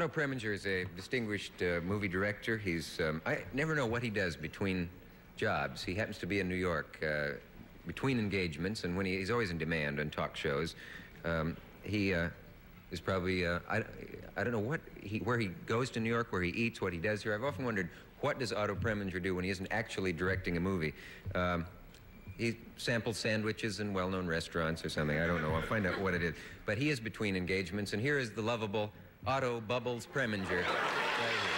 Otto Preminger is a distinguished movie director. He's, I never know what he does between jobs. He happens to be in New York between engagements, and when he's always in demand on talk shows. He is probably, I don't know what where he goes to New York, where he eats, what he does here. I've often wondered, what does Otto Preminger do when he isn't actually directing a movie? He samples sandwiches in well-known restaurants or something. I don't know. I'll find out what it is. But he is between engagements, and here is the lovable Otto Bubbles Preminger. Right here.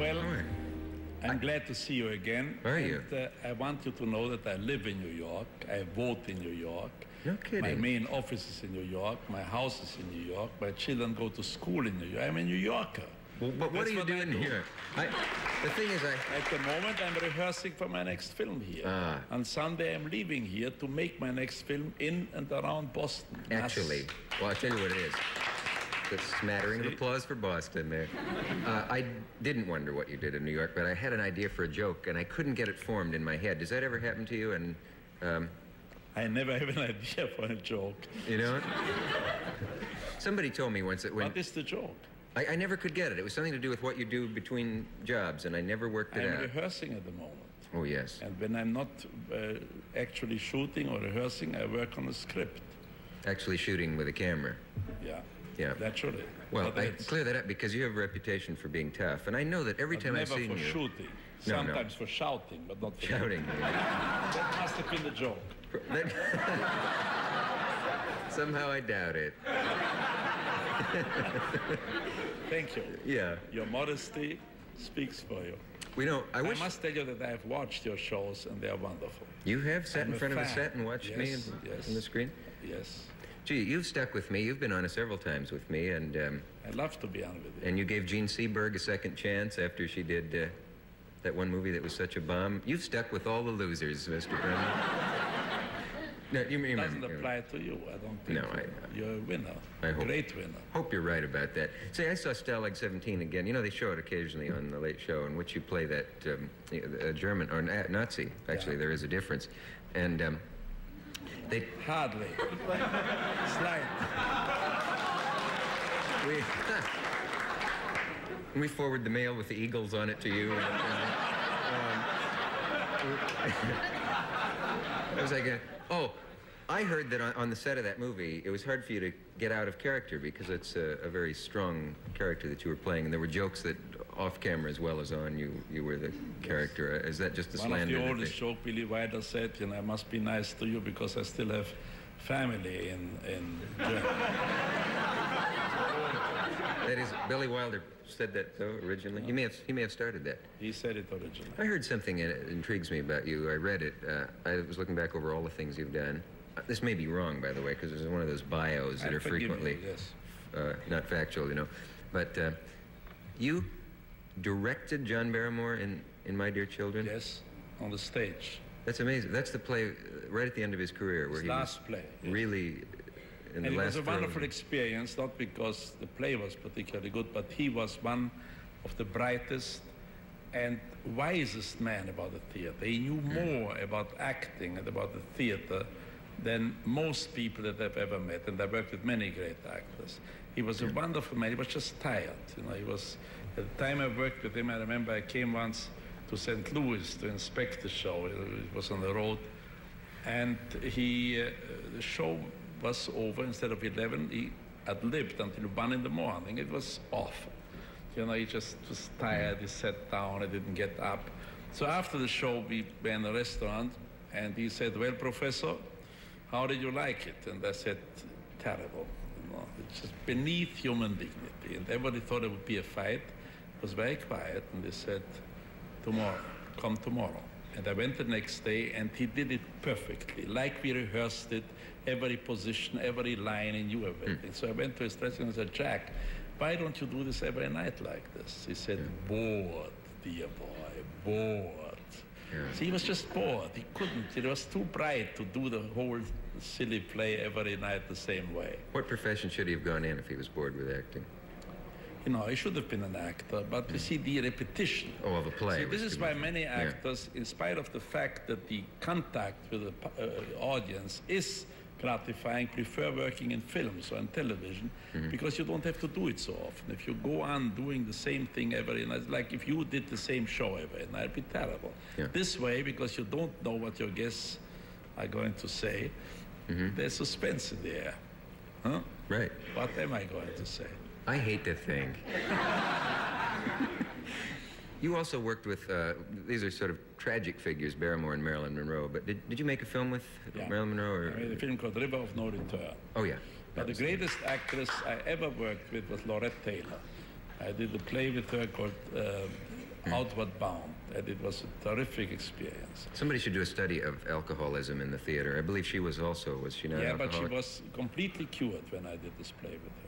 Well, I'm glad to see you again. Where are you? I want you to know that I live in New York. I vote in New York. No kidding. My main office is in New York. My house is in New York. My children go to school in New York. I'm a New Yorker. Well, but what are you doing here? The thing is, at the moment, I'm rehearsing for my next film here. On Sunday, I'm leaving here to make my next film in and around Boston. Actually, well, I'll tell you what it is. A smattering of applause for Boston there. I didn't wonder what you did in New York, but I had an idea for a joke, and I couldn't get it formed in my head. Does that ever happen to you? And I never have an idea for a joke. You know? Somebody told me once that when... What is the joke? I never could get it. It was something to do with what you do between jobs, and I never worked it out. I'm rehearsing at the moment. Oh, yes. And when I'm not actually shooting or rehearsing, I work on a script. Actually shooting with a camera. Yeah. Yeah. Naturally. Well, I clear that up because you have a reputation for being tough. And I know that every time I've seen you... Never for shooting. No, sometimes for shouting, but not for... Shouting. That must have been the joke. Somehow I doubt it. Thank you. Yeah. Your modesty speaks for you. We know, I must tell you that I have watched your shows, and they are wonderful. You have sat in front of a set and watched me on the screen? Yes. Gee, you've stuck with me. You've been on several times with me, and... I'd love to be on with you. And you gave Jean Seberg a second chance after she did that one movie that was such a bomb. You've stuck with all the losers, Mr. Brennan. No, it doesn't apply to you, I don't think. No, you're a winner, a great winner. Hope you're right about that. See, I saw Stalag 17 again. You know, they show it occasionally on The Late Show, in which you play that German, or Nazi. Actually, there is a difference. And... They hardly. Slight. We forward the mail with the eagles on it to you. I was like, oh, I heard that on the set of that movie, it was hard for you to get out of character because it's a very strong character that you were playing, and there were jokes that off camera as well as on you were the character. Is that just a slander? One of the oldest joke Billy Wilder said, you know, I must be nice to you because I still have family in Germany. That is, Billy Wilder said that though originally. No. He may have started that. He said it originally. I heard something that intrigues me about you. I read it. I was looking back over all the things you've done. This may be wrong, by the way, because it's one of those bios that are frequently not factual, you know. But you directed John Barrymore in My Dear Children? Yes, on the stage. That's amazing. That's the play right at the end of his career. Where his last play. Really, in the last And it was a wonderful experience, not because the play was particularly good, but he was one of the brightest and wisest men about the theater. He knew more about acting and about the theater than most people that I've ever met, and I worked with many great actors. He was a wonderful man. He was just tired, you know. He was, at the time I worked with him, I remember I came once to St. Louis to inspect the show. It was on the road, and the show was over. Instead of 11, he had lived until 1 in the morning. It was awful, you know. He just was tired. He sat down. He didn't get up. So after the show, we were in a restaurant, and he said, "Well, Professor, how did you like it?" And I said, "Terrible. You know, it's just beneath human dignity." And everybody thought it would be a fight. It was very quiet, and they said, "Tomorrow, come tomorrow." And I went the next day, and he did it perfectly, like we rehearsed it, every position, every line, and knew everything. So I went to his dressing room and said, "Jack, why don't you do this every night like this?" He said, "Bored, dear boy, bored." So he was just bored. He couldn't. It was too bright to do the whole silly play every night the same way. What profession should he have gone in if he was bored with acting? you know, I should have been an actor, but you see the repetition. Oh, of a play. See, this is why many actors, in spite of the fact that the contact with the audience is gratifying, prefer working in films or in television, because you don't have to do it so often. If you go on doing the same thing every night, like if you did the same show every night, it'd be terrible. Yeah. This way, because you don't know what your guests are going to say, there's suspense in the air. Huh? Right. What am I going to say? I hate to think. You also worked with, these are sort of tragic figures, Barrymore and Marilyn Monroe, but did you make a film with Marilyn Monroe? Or? I made a film called River of No Return. Oh, yeah. But the greatest actress I ever worked with was Laurette Taylor. I did a play with her called Outward Bound, and it was a terrific experience. Somebody should do a study of alcoholism in the theater. I believe she was also, was she not alcoholic? But she was completely cured when I did this play with her.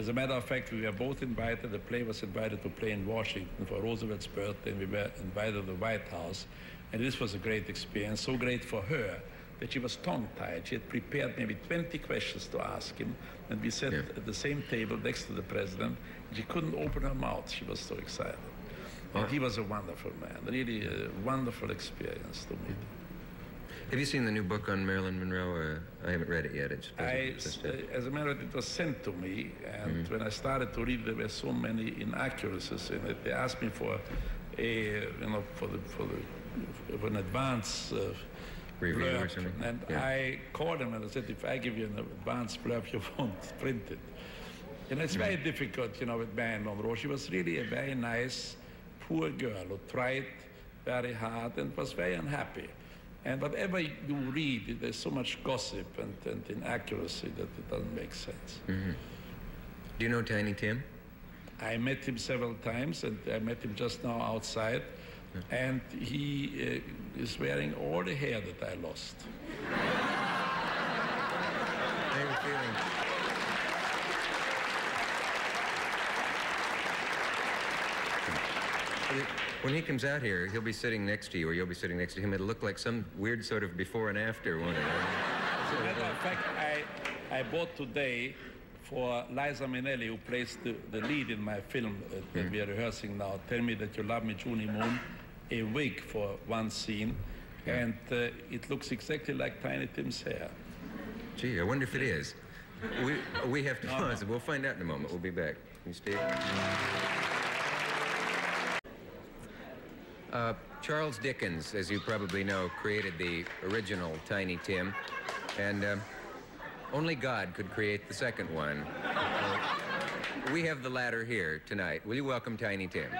As a matter of fact, we were both invited. The play was invited to play in Washington for Roosevelt's birthday, and we were invited to the White House. And this was a great experience, so great for her that she was tongue-tied. She had prepared maybe 20 questions to ask him, and we sat at the same table next to the president. She couldn't open her mouth. She was so excited. And he was a wonderful man, really a wonderful experience to meet. Have you seen the new book on Marilyn Monroe? I haven't read it yet. As a matter of fact, it was sent to me, and when I started to read, there were so many inaccuracies in it. They asked me for an advance review blurb, or something. And I called him and I said, if I give you an advance blurb, you won't print it. And it's very difficult, you know, with Marilyn Monroe. She was really a very nice, poor girl who tried very hard and was very unhappy. And whatever you read, there's so much gossip and inaccuracy that it doesn't make sense. Do you know Tiny Tim? I met him several times, and I met him just now outside. And he is wearing all the hair that I lost. I have a feeling. When he comes out here, he'll be sitting next to you, or you'll be sitting next to him. It'll look like some weird sort of before and after, won't it? As a matter of fact, I bought today for Liza Minnelli, who plays the lead in my film that we are rehearsing now, Tell Me That You Love Me, Junie Moon, a wig for one scene, and it looks exactly like Tiny Tim's hair. Gee, I wonder if it is. We have to pause. We'll find out in a moment. We'll be back. Can you stay? Charles Dickens, as you probably know, created the original Tiny Tim, and only God could create the second one. We have the latter here tonight. Will you welcome Tiny Tim?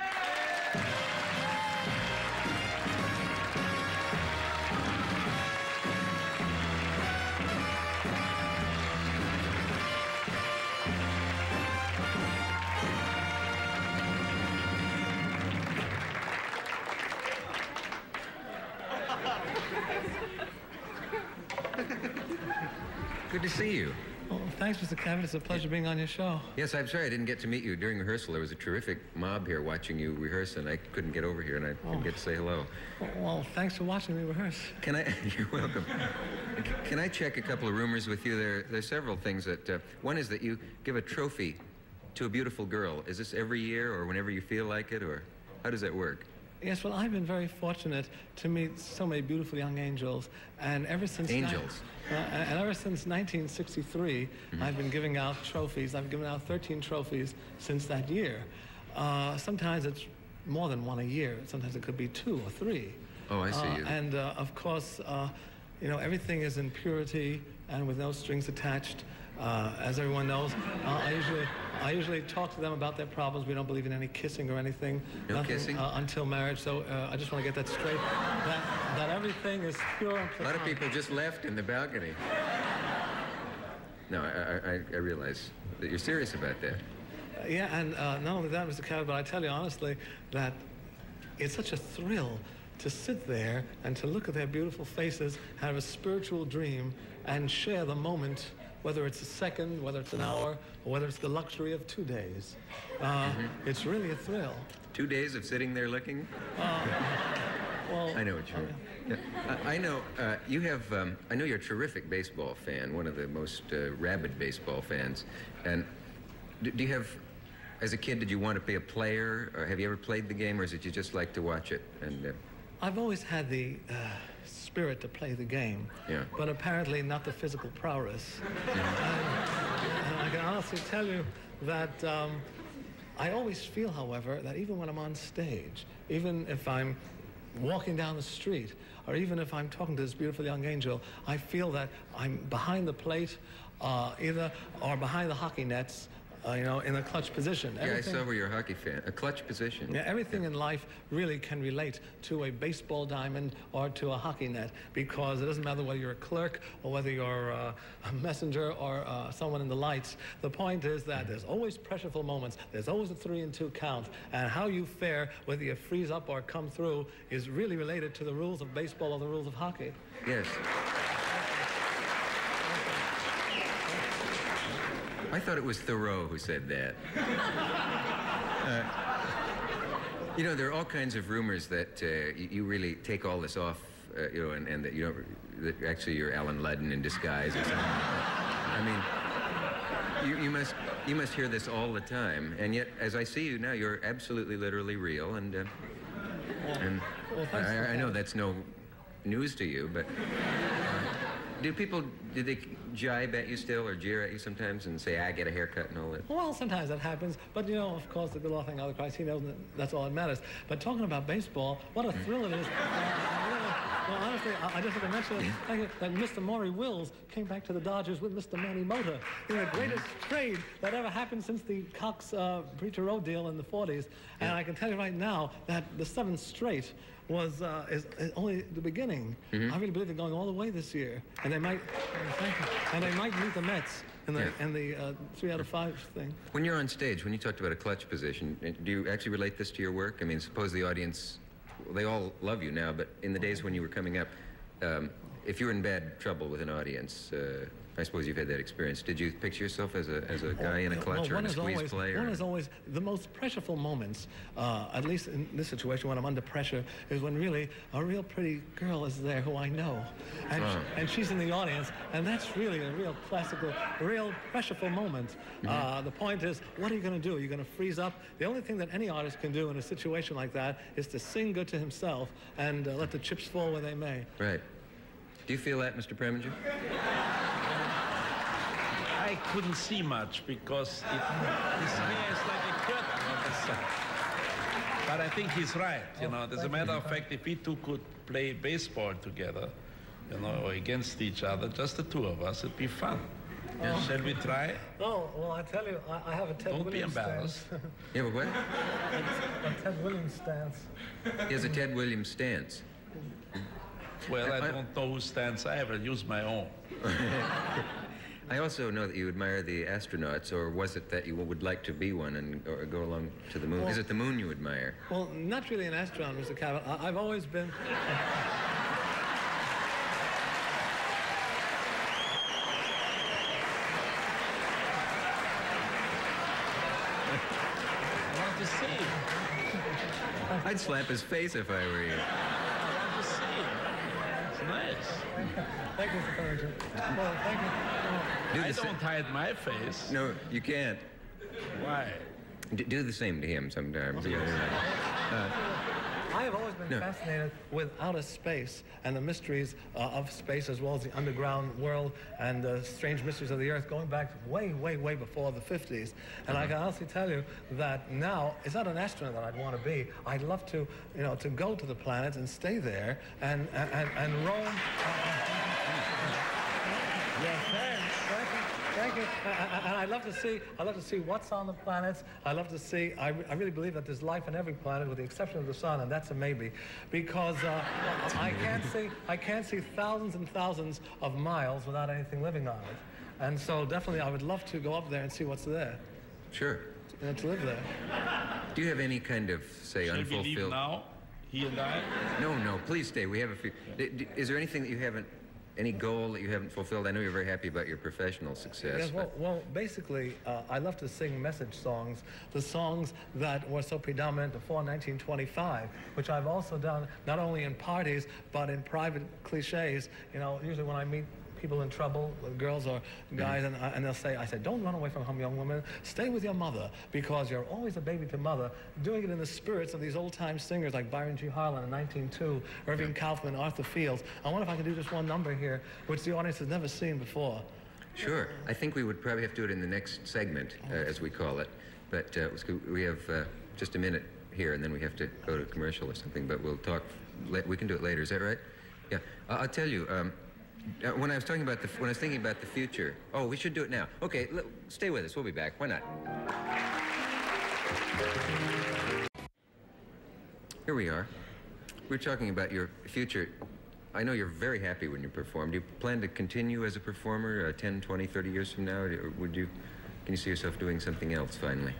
Thanks, Mr. Clement. It's a pleasure being on your show. Yes, I'm sorry I didn't get to meet you during rehearsal. There was a terrific mob here watching you rehearse, and I couldn't get over here, and I didn't get to say hello. Well, thanks for watching me rehearse. Can I? You're welcome. Can I check a couple of rumors with you? There's several things that. One is that you give a trophy to a beautiful girl. Is this every year, or whenever you feel like it, or how does that work? Yes, well, I've been very fortunate to meet so many beautiful young angels, and ever since ever since 1963, I've been giving out trophies. I've given out 13 trophies since that year. Sometimes it's more than one a year. Sometimes it could be two or three. Oh, I see. And of course, you know, everything is in purity and with no strings attached. As everyone knows, I usually talk to them about their problems. We don't believe in any kissing or anything. No kissing? Until marriage, so I just want to get that straight. That everything is pure and platonic. A lot of people just left in the balcony. No, I realize that you're serious about that. Yeah, and not only that, Mr. Cabot, but I tell you honestly that it's such a thrill to sit there and to look at their beautiful faces, have a spiritual dream, and share the moment, whether it's a second, whether it's an hour, or whether it's the luxury of 2 days. It's really a thrill. 2 days of sitting there looking? Well, I know what you mean. I know you have, I know you're a terrific baseball fan, one of the most rabid baseball fans. And do you have As a kid, did you want to be a player, or have you ever played the game, or did you just like to watch it? And I've always had the spirit to play the game, yeah, but apparently not the physical prowess. And I can honestly tell you that I always feel, however, that even when I'm on stage, even if I'm walking down the street, or even if I'm talking to this beautiful young angel, I feel that I'm behind the plate, either, or behind the hockey nets, you know, in a clutch position. Everything, yeah, I saw where you're a hockey fan. A clutch position. Yeah, everything in life really can relate to a baseball diamond or to a hockey net, because it doesn't matter whether you're a clerk or whether you're a messenger or someone in the lights. The point is that there's always pressureful moments. There's always a 3-and-2 count, and how you fare, whether you freeze up or come through, is really related to the rules of baseball or the rules of hockey. Yes. I thought it was Thoreau who said that. You know, there are all kinds of rumors that you really take all this off, you know, and that you don't, that actually you're Alan Ludden in disguise or something. I mean, you must hear this all the time, and yet, as I see you now, you're absolutely, literally real. And I know that's no news to you, but. Do people, do they jibe at you still or jeer at you sometimes and say, I get a haircut and all that? Well, sometimes that happens. But, you know, of course, the good Lord thing, other Christ, he knows that that's all that matters. But talking about baseball, what a thrill it is. Well, honestly, I just have to mention that Mr. Maury Wills came back to the Dodgers with Mr. Manny Mota in the greatest trade that ever happened since the Cox Breacher Road deal in the 40s. And I can tell you right now that the 7th straight was is only the beginning. I really believe they're going all the way this year, and they might, and they might meet the Mets in the in the 3 out of 5 thing. When you're on stage, when you talked about a clutch position, do you actually relate this to your work? I mean, suppose the audience. They all love you now, but in the days when you were coming up, if you were in bad trouble with an audience, I suppose you've had that experience. Did you picture yourself as a guy in a clutch or in a squeeze play? One is always the most pressureful moments, at least in this situation when I'm under pressure, is when really a real pretty girl is there who I know, and, and she's in the audience, and that's really a real classical, real pressureful moment. The point is, what are you going to do? Are you going to freeze up? The only thing that any artist can do in a situation like that is to sing good to himself and let the chips fall where they may. Right. Do you feel that, Mr. Preminger? I couldn't see much because his hair is like a curtain on the side. But I think he's right, you know. As a matter of fact, if we two could play baseball together, you know, or against each other, just the two of us, it'd be fun. Yeah. Shall we try? No, well, I tell you, I have a Ted Williams stance. Don't be embarrassed. Yeah, but what? A Ted Williams stance. He has a Ted Williams stance. Well, I don't know whose stance I have. I'll use my own. I also know that you admire the astronauts, or was it that you would like to be one and or go along to the moon? Well, is it the moon you admire? Well, not really an astronaut, Mr. Cabot. I've always been... I want to see him. I'd slap his face if I were you. I want to see him. It's nice. Thank you, Mr. Preminger. Well, thank you. I don't hide my face. No, you can't. Why? Do the same to him sometimes. I have always been fascinated with outer space and the mysteries of space, as well as the underground world and the strange mysteries of the Earth, going back way, way, way before the 50s. And I can honestly tell you that now it's not an astronaut that I'd want to be. I'd love to, you know, to go to the planets and stay there and roam. Yes, thank you. And I'd love to see what's on the planets. I'd love to see. I really believe that there's life on every planet, with the exception of the sun, and that's a maybe, because I can't see thousands and thousands of miles without anything living on it, and so definitely I would love to go up there and see what's there. Sure. You know, to live there. Do you have any kind of say unfulfilled? Should we leave now? He and I? No, no. Please stay. We have a few. Is there anything that you haven't? Any goal that you haven't fulfilled? I know you're very happy about your professional success. Yes, well, basically, I love to sing message songs, the songs that were so predominant before 1925, which I've also done not only in parties, but in private cliches. You know, usually when I meet people in trouble, girls or guys, and they'll say, I said, don't run away from home, young woman. Stay with your mother, because you're always a baby to mother, doing it in the spirits of these old-time singers like Byron G. Harlan in 1902, Irving Kaufman, Arthur Fields. I wonder if I can do just one number here, which the audience has never seen before. Sure. I think we would probably have to do it in the next segment, as we call it. But we have just a minute here, and then we have to go to commercial or something, but we'll talk. We can do it later. Is that right? Yeah. I'll tell you, when I was talking about when I was thinking about the future, oh, we should do it now. Okay, stay with us. We'll be back. Why not? Here we are. We're talking about your future. I know you're very happy when you perform. Do you plan to continue as a performer 10, 20, 30 years from now? Or would you, can you see yourself doing something else finally?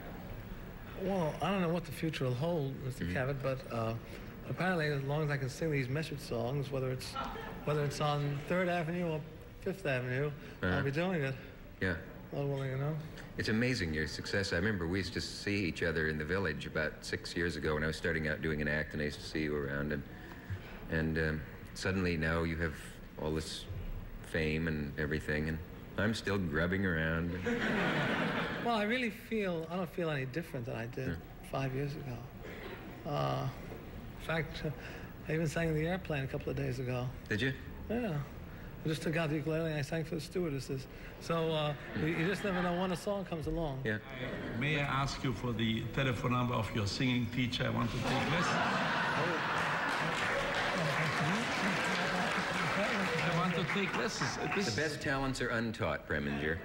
Well, I don't know what the future will hold, Mr. Cavett, but apparently as long as I can sing these message songs, whether it's on 3rd Avenue or 5th Avenue, I'll be doing it. Yeah. Well, you know. It's amazing, your success. I remember we used to see each other in the village about 6 years ago when I was starting out doing an act, and I used to see you around, and suddenly now you have all this fame and everything, and I'm still grubbing around. Well, I really feel, I don't feel any different than I did 5 years ago. In fact, I even sang in the airplane a couple of days ago. Did you? Yeah. I just took out the ukulele and I sang for the stewardesses. So you just never know when a song comes along. Yeah. May I ask you for the telephone number of your singing teacher? I want to take lessons. To take lessons. The best talents are untaught, Preminger.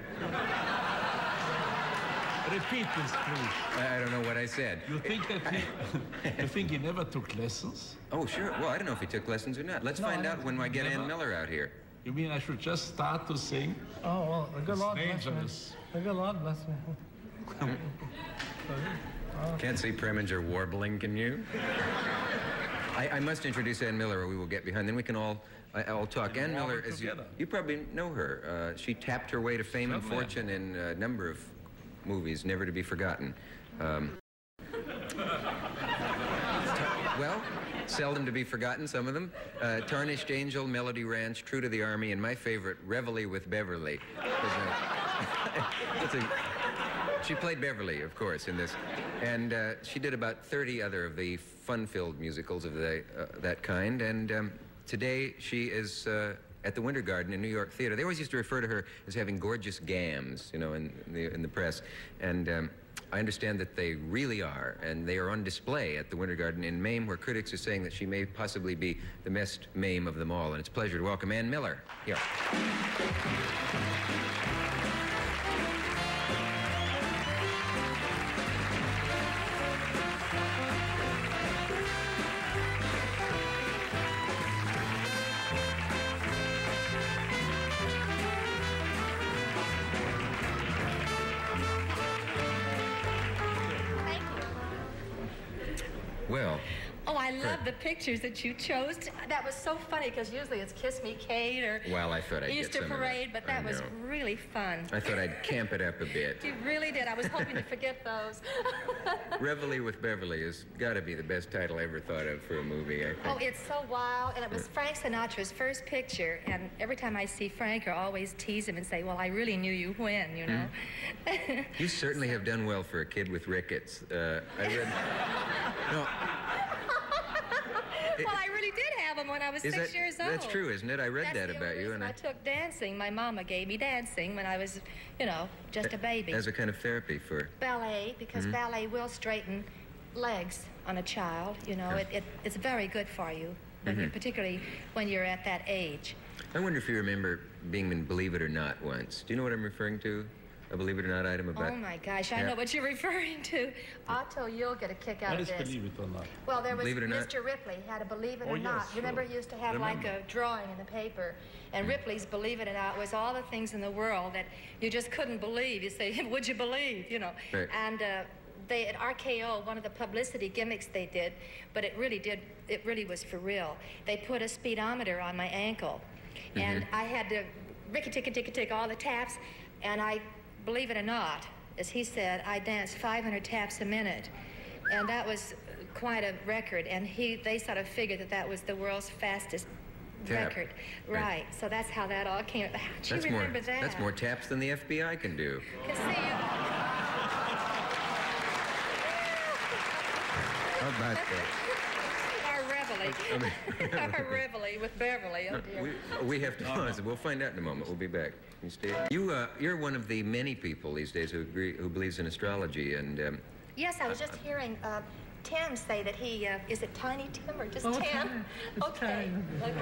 Repeat this, please. I don't know what I said. You think that he, you think he never took lessons? Oh, sure. Well, I don't know if he took lessons or not. Let's find out when I get Ann Miller out here. You mean I should just start to sing? Oh, well, good Lord bless me. The good Lord bless me. Can't see Preminger warbling, can you? I must introduce Ann Miller, or we will get behind. Then we can all talk. Ann Miller, as you probably know her. She tapped her way to fame and fortune in a number of movies, never to be forgotten. Well, seldom to be forgotten, some of them. Tarnished Angel, Melody Ranch, True to the Army, and my favorite, Reveille with Beverly. She played Beverly, of course, in this. And she did about 30 other of the fun-filled musicals of that kind. And today she is at the Winter Garden in New York Theater. They always used to refer to her as having gorgeous gams, you know, in the press. And I understand that they really are. And they are on display at the Winter Garden in Mame, where critics are saying that she may possibly be the best Mame of them all. And it's a pleasure to welcome Ann Miller. Here. The pictures that you chose, that was so funny, because usually it's Kiss Me Kate or Easter Parade, but that was really fun. I thought I'd camp it up a bit. You really did. I was hoping to forget those. Reveille with Beverly has got to be the best title I ever thought of for a movie, I think. Oh, it's so wild, and it was Frank Sinatra's first picture, and every time I see Frank, I always tease him and say, well, I really knew you when, you know. You certainly have done well for a kid with rickets. I read... No. Well, I really did have them when I was 6 years old. That's true, isn't it? I read that about you. And I took dancing. My mama gave me dancing when I was, you know, just a baby. As a kind of therapy for... Ballet, because ballet will straighten legs on a child, you know. It's very good for you, particularly when you're at that age. I wonder if you remember being in Believe It or Not once. Do you know what I'm referring to? A Believe It or Not item about... Oh, my gosh, I know what you're referring to. Otto, you'll get a kick out of this. What is Believe It or Not? Well, there was Mr. Ripley had a Believe It or Not. Remember, he used to have like a drawing in the paper, and Ripley's Believe It or Not was all the things in the world that you just couldn't believe. You say, would you believe, you know? Right. And they, at RKO, one of the publicity gimmicks they did, but it really was for real. They put a speedometer on my ankle, and I had to ricky-ticky-ticky-tick all the taps, and I... Believe it or not, as he said, I danced 500 taps a minute, and that was quite a record. And they sort of figured that that was the world's fastest record. Right. So that's how that all came about. How'd you remember that? That's more taps than the FBI can do. How about that? Our Reveille with Beverly. Oh dear. We have to pause. We'll find out in a moment. We'll be back. You're one of the many people these days who believes in astrology and. Yes, I was just hearing Tim say that he is it Tiny Tim or just Tim? Okay. Okay.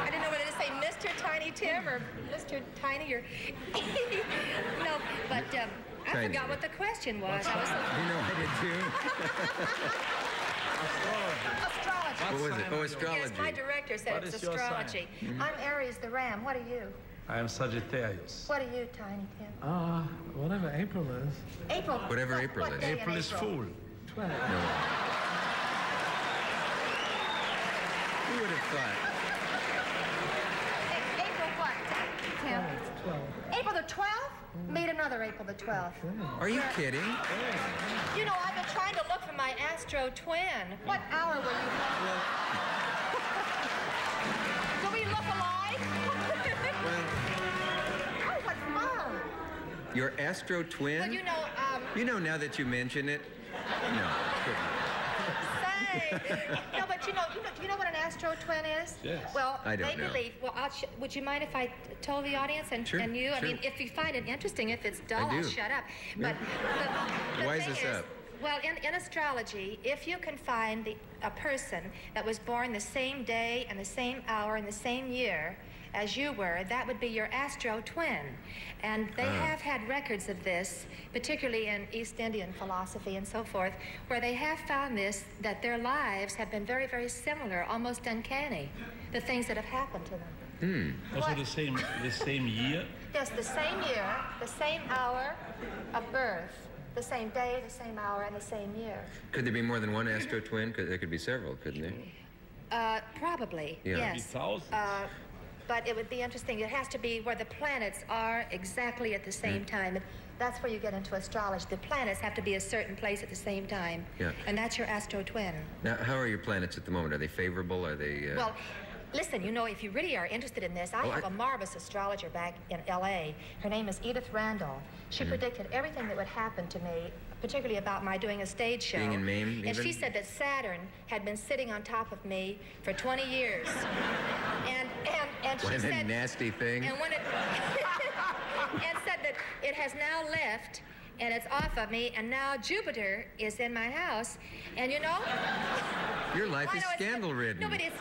I didn't know whether to say Mr. Tiny Tim or Mr. Tiny or no, but I forgot what the question was. I was so... You know, I did too. Astrology. What was it? Oh, astrology. Yes, my director said it's astrology. I'm Aries the Ram. What are you? I am Sagittarius. What are you, Tiny Tim? Whatever April is. April. Whatever April is. April is Fool. 12. No. Who would have thought? April what, Tim? 12. April the 12th? Meet another April the 12th. Are you kidding? You know, I've been trying to look for my astro twin. What hour were you born? Do we look alike? Oh, what fun! Your astro twin? Well, you know, you know, now that you mention it. No. No, but you know what an astro twin is? Yes. Well, I don't know. Believe. Well, would you mind if I told the audience and you? Sure. I mean, if you find it interesting, if it's dull, I'll shut up. Yeah. But the thing is, well, in astrology, if you can find a person that was born the same day and the same hour and the same year as you were, that would be your astro twin. And they have had records of this, particularly in East Indian philosophy and so forth, where they have found this, that their lives have been very, very similar, almost uncanny, the things that have happened to them. Also the same year? Yes, the same year, the same hour of birth, the same day, the same hour, and the same year. Could there be more than one astro twin? There could be several, couldn't there? Probably, yes. But it would be interesting. It has to be where the planets are exactly at the same time. And that's where you get into astrology. The planets have to be a certain place at the same time. Yeah. And that's your astro twin. Now, how are your planets at the moment? Are they favorable? Are they... Well, listen, you know, if you really are interested in this, I have a marvelous astrologer back in L.A. Her name is Edith Randall. She predicted everything that would happen to me, particularly about my doing a stage show. Being in Mame, even? And she said that Saturn had been sitting on top of me for 20 years. And she said... What a nasty thing. And, and said that it has now left, and it's off of me, and now Jupiter is in my house. And you know... Your life is scandal-ridden. No, but it's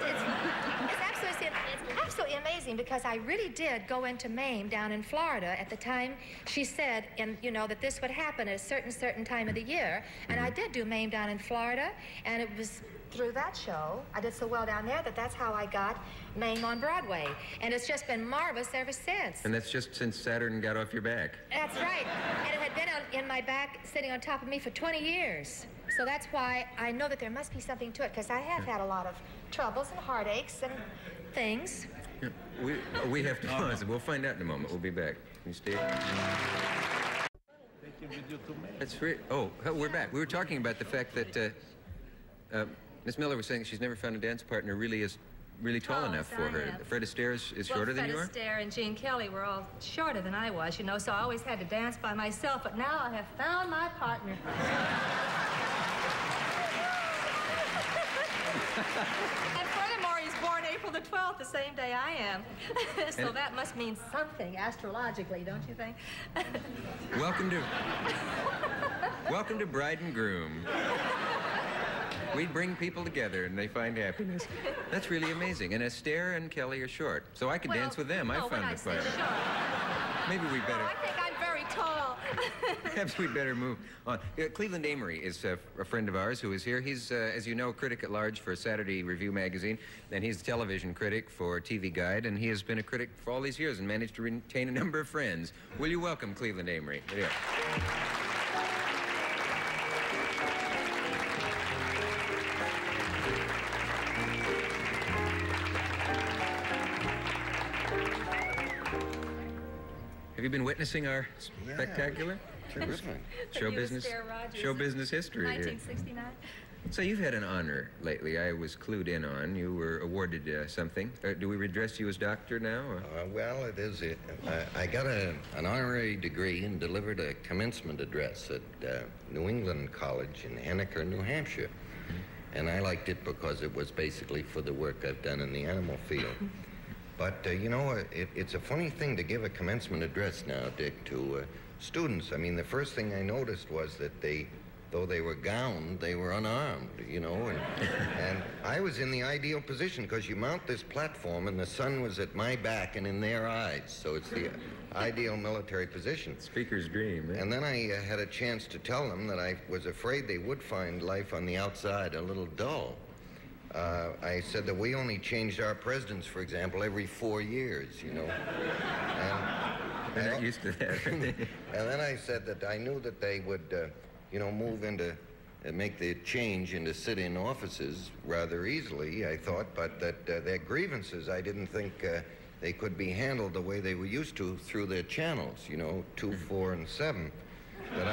absolutely amazing, because I really did go into Mame down in Florida at the time she said, and you know, that this would happen at a certain time of the year. And I did do Mame down in Florida, and it was through that show. I did so well down there that that's how I got Mame on Broadway. And it's just been marvelous ever since. And that's just since Saturn got off your back. That's right. And it had been in my back, sitting on top of me for 20 years. So that's why I know that there must be something to it, because I have had a lot of troubles and heartaches and things. We have to pause. We'll find out in a moment. We'll be back. Can you stay? That's free. Oh, we're back. We were talking about the fact that Miss Miller was saying she's never found a dance partner really tall enough for her. Fred Astaire is shorter than you are? Fred Astaire and Gene Kelly were all shorter than I was, you know, so I always had to dance by myself, but now I have found my partner. And furthermore, he's born April the 12th, the same day I am. So and that must mean something astrologically, don't you think? Welcome to Bride and Groom. We bring people together and they find happiness. That's really amazing. And Astaire and Kelly are short, so I could dance with them. I found the fire. Maybe we better. I think I'm very tall. Perhaps we better move on. Cleveland Amory is a friend of ours who is here. He's, as you know, critic at large for Saturday Review magazine, and he's a television critic for TV Guide, and he has been a critic for all these years and managed to retain a number of friends. Will you welcome Cleveland Amory? There. Have you been witnessing our spectacular show business history? 1969. So you've had an honor lately I was clued in on. You were awarded something. Do we address you as doctor now? Well, it is. I got an honorary degree and delivered a commencement address at New England College in Henniker, New Hampshire. And I liked it because it was basically for the work I've done in the animal field. But, you know, it's a funny thing to give a commencement address now, Dick, to students. I mean, the first thing I noticed was that they... Though they were gowned, they were unarmed, you know, and I was in the ideal position because you mount this platform and the sun was at my back and in their eyes, so it's the ideal military position. Speaker's dream. Eh? And then I had a chance to tell them that I was afraid they would find life on the outside a little dull. I said that we only changed our presidents, for example, every 4 years, you know. And, not used to that. And then I said that I knew that they would... you know, move into, make the change into sit-in offices rather easily, I thought, but that their grievances, I didn't think they could be handled the way they were used to through their channels, you know, 2, 4, and 7. That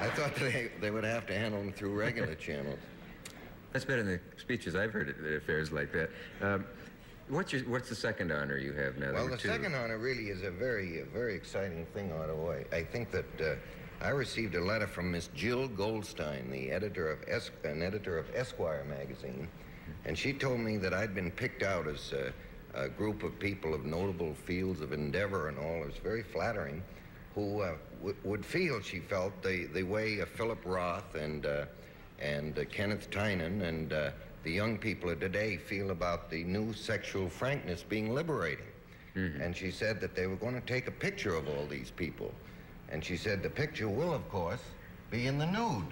I thought that they would have to handle them through regular channels. That's better than the speeches I've heard at affairs like that. What's the second honor you have now? Well, the second honor really is a very exciting thing, Otto. I think that... I received a letter from Miss Jill Goldstein, the editor of Esquire magazine, and she told me that I'd been picked out as a group of people of notable fields of endeavor and all. It was very flattering, who would feel, she felt, the way Philip Roth and Kenneth Tynan and the young people of today feel about the new sexual frankness being liberating. Mm-hmm. And she said that they were going to take a picture of all these people. And she said the picture will, of course, be in the nude.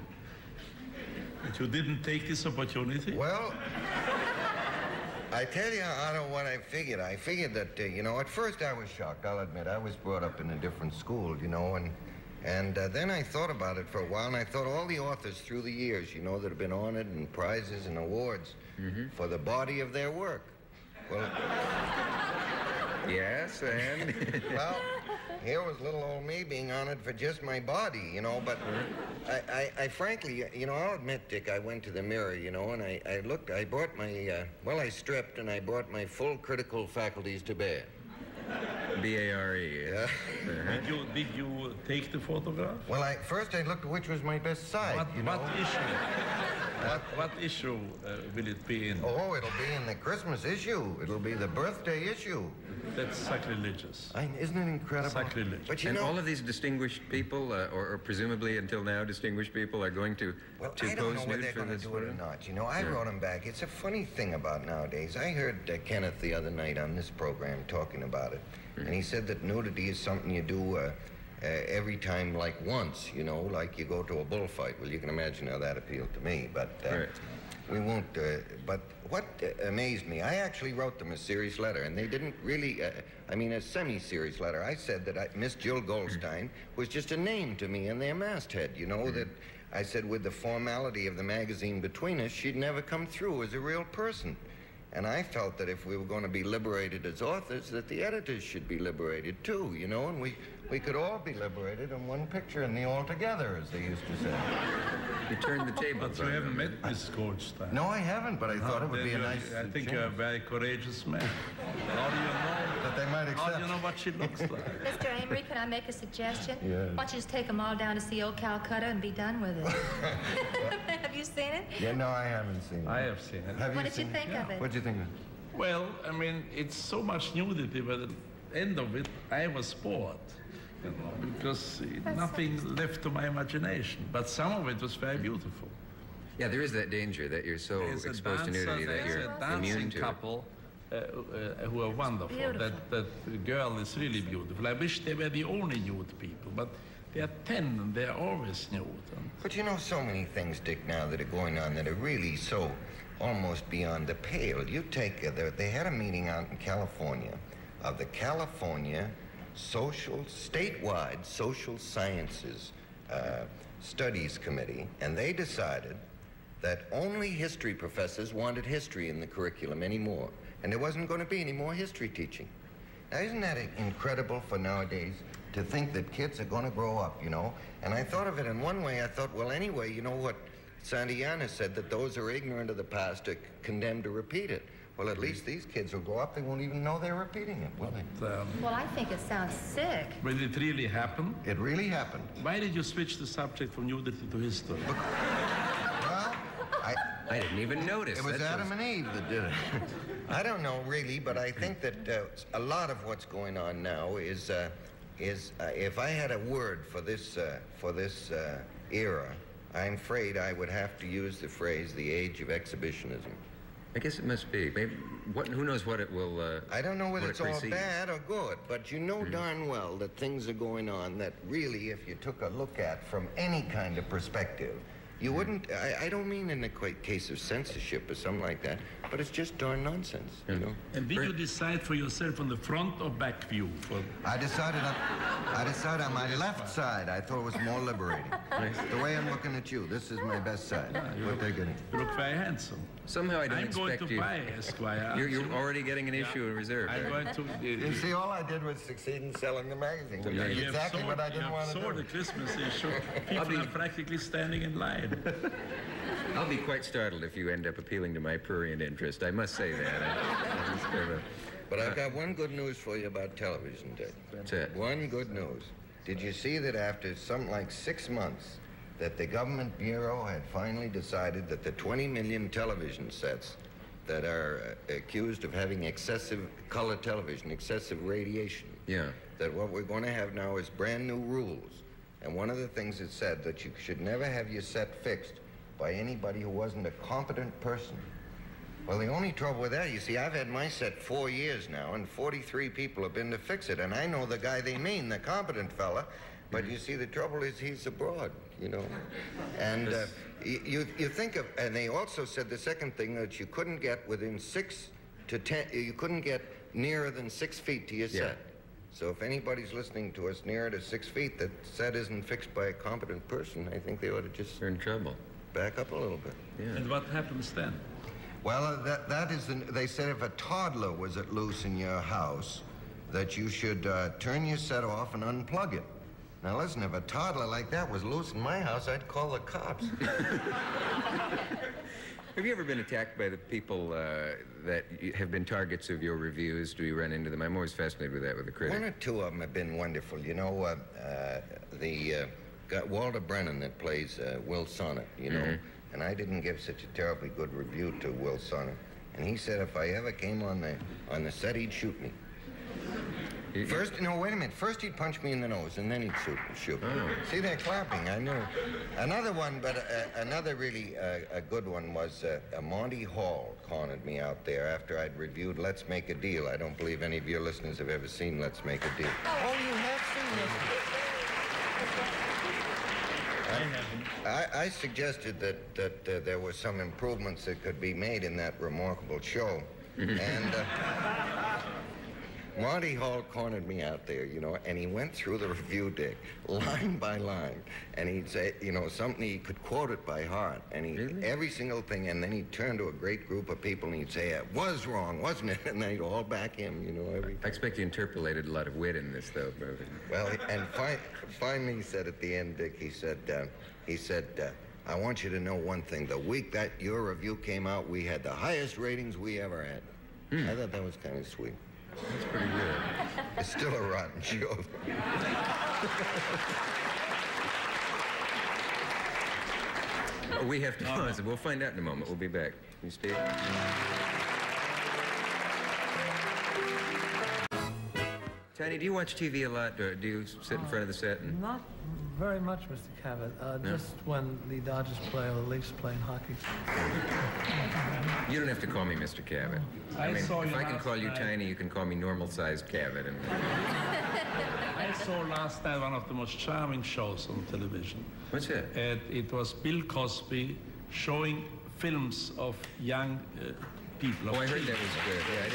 But you didn't take this opportunity? Well, I tell you, Otto, what I figured. I figured that, you know, at first I was shocked, I'll admit. I was brought up in a different school, you know, and then I thought about it for a while, and I thought all the authors through the years, you know, that have been honored and prizes and awards for the body of their work. Well... Yes, and... Well... Here was little old me being honored for just my body, you know, but I frankly, you know, I'll admit, Dick, I went to the mirror, you know, and I looked, I brought my, well, I stripped and I brought my full critical faculties to bear. B-A-R-E. Yeah. Did you take the photograph? Well, first I looked at which was my best side, What issue will it be in? Oh, it'll be in the Christmas issue. It'll be the birthday issue. That's sacrilegious. Isn't it incredible? Sacrilegious. But you know, all of these distinguished people, or presumably until now distinguished people, are going to pose nude for this. Well, I don't know whether they're going to do it or not. You know, I wrote them back. It's a funny thing about nowadays. I heard Kenneth the other night on this program talking about it, and he said that nudity is something you do... every time, like once, you know, like you go to a bullfight. Well, you can imagine how that appealed to me, but we won't, but what amazed me, I actually wrote them a serious letter, and they didn't really, I mean, a semi-serious letter. I said that Miss Jill Goldstein was just a name to me in their masthead, you know, that I said with the formality of the magazine between us, she'd never come through as a real person. And I felt that if we were going to be liberated as authors, that the editors should be liberated too, you know, and we could all be liberated in one picture in the all together, as they used to say. You turned the table. But you haven't met Miss Goldstein. No, I haven't, but I thought it would be a nice... I think you're a very courageous man. How do you know that they might accept? How do you know what she looks like? Mr. Amory, can I make a suggestion? Yes. Why don't you just take them all down to see old Calcutta and be done with it? Have you seen it? Yeah, no, I haven't seen it. I have seen it. What did you think of it? What did you think of it? Well, I mean, it's so much nudity, but at the end of it, I was bored, you know, because nothing left to my imagination. But some of it was very beautiful. Yeah, there is that danger that you're so exposed to nudity that you're immune to it. Couple who are wonderful. That girl is really beautiful. I wish they were the only nude people, but they are 10 and they're always nude. But you know, so many things, Dick, now that are going on that are really so almost beyond the pale. You take, they had a meeting out in California of the California statewide social sciences studies committee, and they decided that only history professors wanted history in the curriculum anymore, and there wasn't going to be any more history teaching. Now, isn't that incredible for nowadays to think that kids are going to grow up, you know? And I thought of it in one way. I thought, well, anyway, you know what? Santayana said that those who are ignorant of the past are condemned to repeat it. Well, at least these kids will go up. They won't even know they're repeating it, will they? Well, I think it sounds sick. But it really happened? It really happened. Why did you switch the subject from nudity to history? Well, I didn't even notice. It was Adam and Eve that did it. I don't know, really, but I think that a lot of what's going on now is if I had a word for this era, I'm afraid I would have to use the phrase the age of exhibitionism. I guess it must be. Maybe who knows what it will... I don't know whether it's all bad or good, but you know darn well that things are going on that really, if you took a look at from any kind of perspective, you wouldn't... I don't mean in the case of censorship or something like that, but it's just darn nonsense, you know? And did you decide for yourself on the front or back view? I decided on my left side. I thought it was more liberating. The way I'm looking at you, this is my best side. What they're getting. You look very handsome. Somehow I didn't expect you. I'm going to buy Esquire. You're already getting an issue in reserve. You see, all I did was succeed in selling the magazine. Yeah, exactly what I didn't want to do. You the Christmas issue. People are practically standing in line. I'll be quite startled if you end up appealing to my prurient interest. I must say that. But I've got one good news for you about television, Dick. That's it. One good news. Did you see that after something like 6 months, that the government bureau had finally decided that the 20 million television sets that are accused of having excessive color television, excessive radiation, that what we're going to have now is brand new rules. And one of the things it said that you should never have your set fixed by anybody who wasn't a competent person. Well, the only trouble with that, you see, I've had my set 4 years now, and 43 people have been to fix it, and I know the guy they mean, the competent fella, but you see, the trouble is he's abroad, you know. And you think of, and they also said the second thing, that you couldn't get within 6 to 10, you couldn't get nearer than 6 feet to your set. So if anybody's listening to us nearer to 6 feet, that set isn't fixed by a competent person, I think they ought to just... They're in trouble. Back up a little bit. Yeah. And what happens then? Well, they said if a toddler was at loose in your house, that you should turn your set off and unplug it. Now listen, if a toddler like that was loose in my house, I'd call the cops. Have you ever been attacked by the people that have been targets of your reviews? Do you run into them? I'm always fascinated with that, with the critics. One or two of them have been wonderful. You know, got Walter Brennan that plays Will Sonnet, you know, and I didn't give such a terribly good review to Will Sonnet. And he said if I ever came on the set, he'd shoot me. First, no, wait a minute. First he'd punch me in the nose, and then he'd shoot me. Oh. See, they're clapping, I know. Another one, but another really a good one was Monty Hall cornered me out there after I'd reviewed Let's Make a Deal. I don't believe any of your listeners have ever seen Let's Make a Deal. Oh, you have seen this? I haven't. I suggested that there were some improvements that could be made in that remarkable show, and... Monty Hall cornered me out there, you know, and he went through the review, Dick, line by line, and he'd say, you know, something, he could quote it by heart, and every single thing, and then he'd turn to a great group of people and he'd say, it was wrong, wasn't it? And they'd all back him, you know, everything. I expect you interpolated a lot of wit in this, though, brother. Well, and finally he said at the end, Dick, he said, I want you to know one thing. The week that your review came out, we had the highest ratings we ever had. I thought that was kind of sweet. That's pretty good. It's still a rotten show. Oh, we have to pause. We'll find out in a moment. We'll be back. Can you stay? Tiny, do you watch TV a lot, or do you sit in front of the set? Not very much, Mr. Cabot. Just when the Dodgers play or the Leafs play in hockey. You don't have to call me Mr. Cabot. I mean, if I can call you Tiny, you can call me normal-sized Cabot. And... I saw last night one of the most charming shows on television. What's that? It was Bill Cosby showing films of young people. Oh, I heard that was good. Yeah, I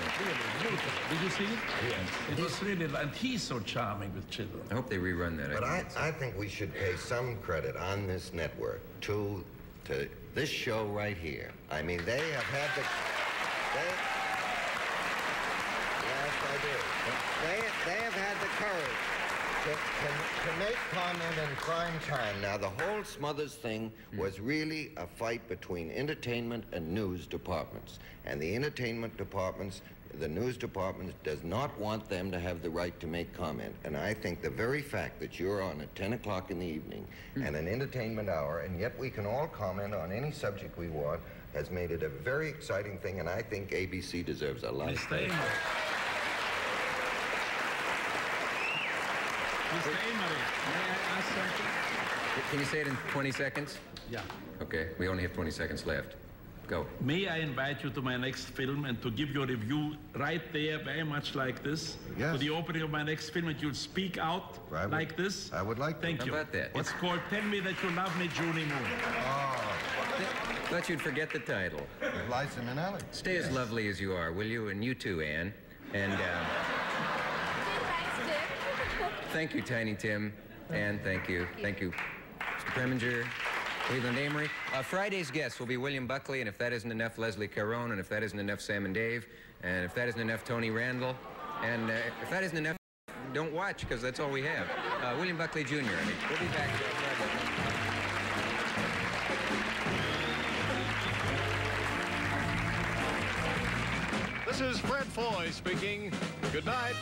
didn't see it. Did you see it? Yes. It was really, and he's so charming with children. I hope they rerun that. But I think we should pay some credit on this network to this show right here. I mean, they have had the... Yes, I do. They have had the courage To make comment in prime time now, the whole Smothers thing was really a fight between entertainment and news departments. And the entertainment departments, the news departments, does not want them to have the right to make comment. And I think the very fact that you're on at 10 o'clock in the evening and an entertainment hour, and yet we can all comment on any subject we want, has made it a very exciting thing, and I think ABC deserves a lot of thanks. Can you say it in 20 seconds? Yeah. Okay, we only have 20 seconds left. Go. May I invite you to my next film and to give your review right there, very much like this? Yes. To the opening of my next film, and you'll speak out like this? I would like to. Thank you. How about that? It's called Tell Me That You Love Me, Junie Moon. Oh. Thought you'd forget the title. Liza Minnelli. Stay as lovely as you are, will you? And you too, Ann. And, thanks, Tim. Thank you, Tiny Tim. Ann, thank you. Thank you. Mr. Preminger, Cleveland Amory. Friday's guests will be William Buckley, and if that isn't enough, Leslie Caron, and if that isn't enough, Sam and Dave, and if that isn't enough, Tony Randall, and if that isn't enough, don't watch, because that's all we have. William Buckley, Jr., I mean. We'll be back Friday. This is Fred Foy speaking. Good night.